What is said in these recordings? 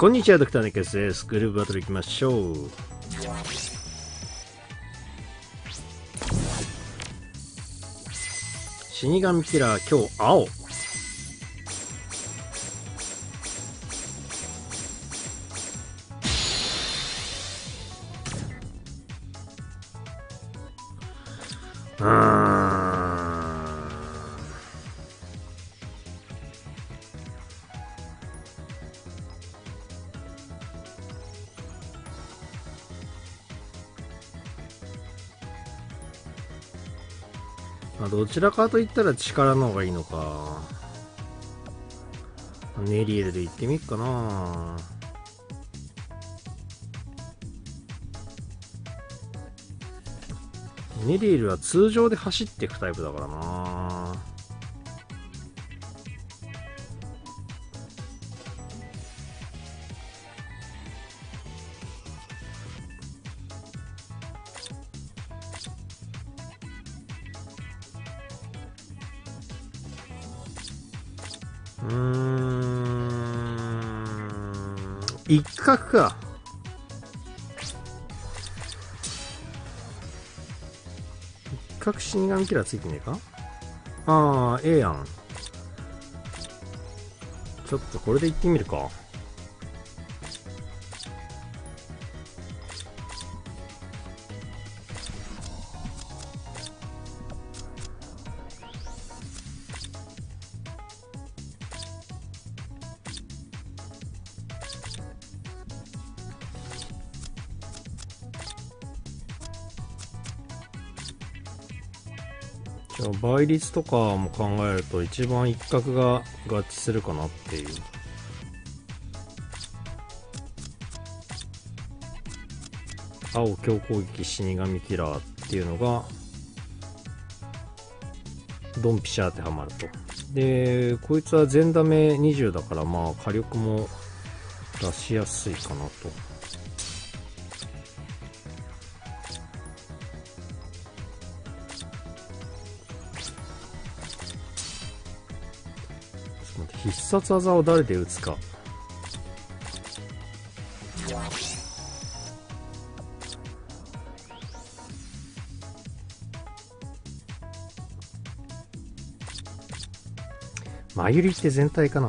こんにちは、ドクターネックスです。グループバトルいきましょう。死神キラー、今日青。どちらかといったら力の方がいいのか。ネリエルで行ってみっかな。ネリエルは通常で走っていくタイプだからな。一角か。一角死神キラーついてねえか。ああ、ええやん。ちょっとこれで行ってみるか。倍率とかも考えると一番一角が合致するかなっていう。青強攻撃死神キラーっていうのがドンピシャーってはまると。でこいつは全ダメ20だから、まあ火力も出しやすいかなと。必殺技を誰で打つか。マユリって全体かな。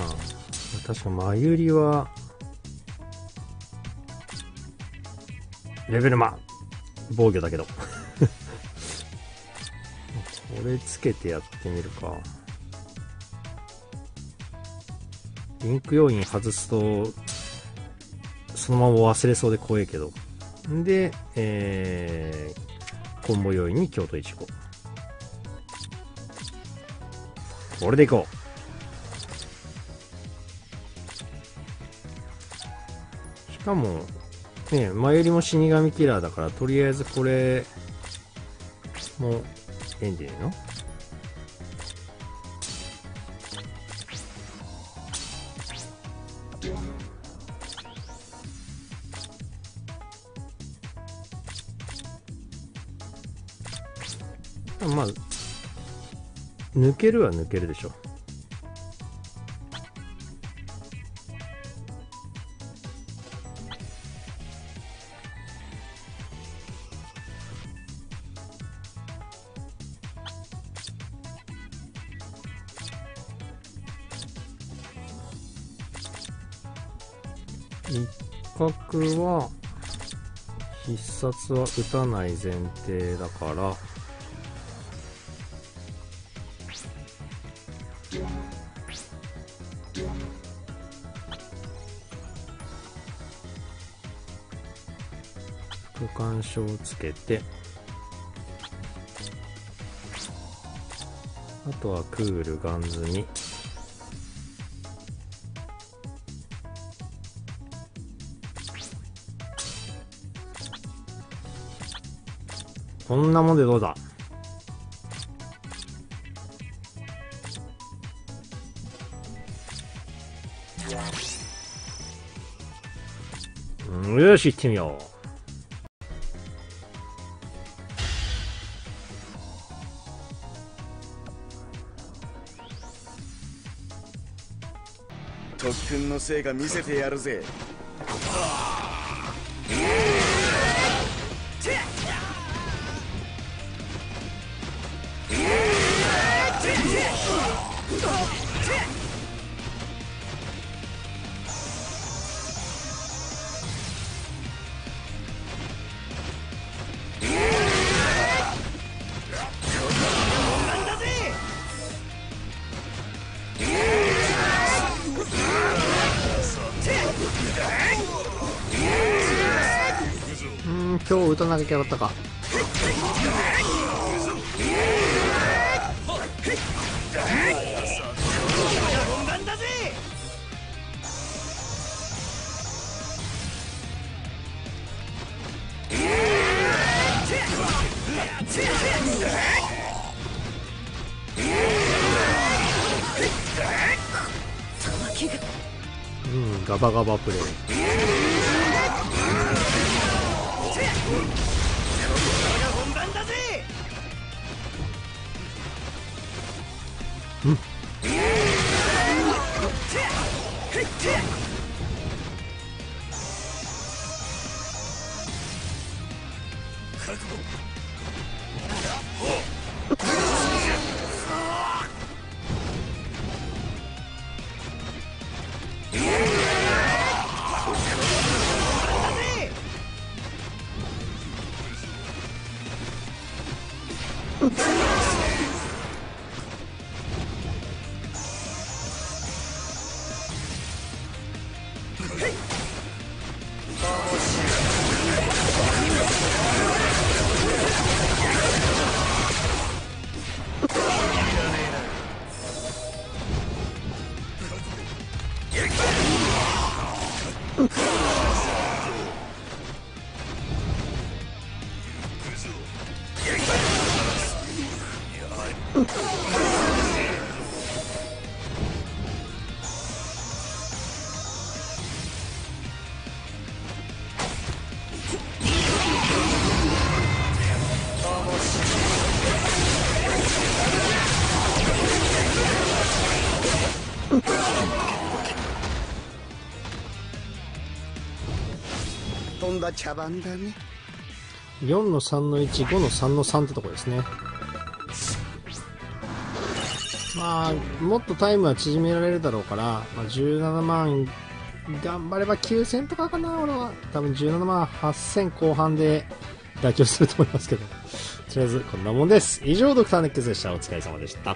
確かマユリはレベルマ防御だけどこれつけてやってみるか。リンク要員外すとそのまま忘れそうで怖いけど。で、コンボ要員に京都イチゴ。これでいこう。しかもね、前よりも死神キラーだから、とりあえずこれもエンディングのまあ抜けるは抜けるでしょ。一角は必殺は打たない前提だから。干渉をつけて、あとはクールガンズにこんなもんでどうだ。よし行ってみよう。特訓の成果見せてやるぜ。今日打たなきゃよかったか。うん、ガバガバプレイ。ここが本番だぜ。うん。覚悟。飛んだ茶番だね。4の3の1、5の3の3ってとこですね。まあもっとタイムは縮められるだろうから、まあ、17万頑張れば9000とかかな。俺は多分17万8000後半で妥協すると思いますけどとりあえずこんなもんです。以上ドクターネックスでした。お疲れ様でした。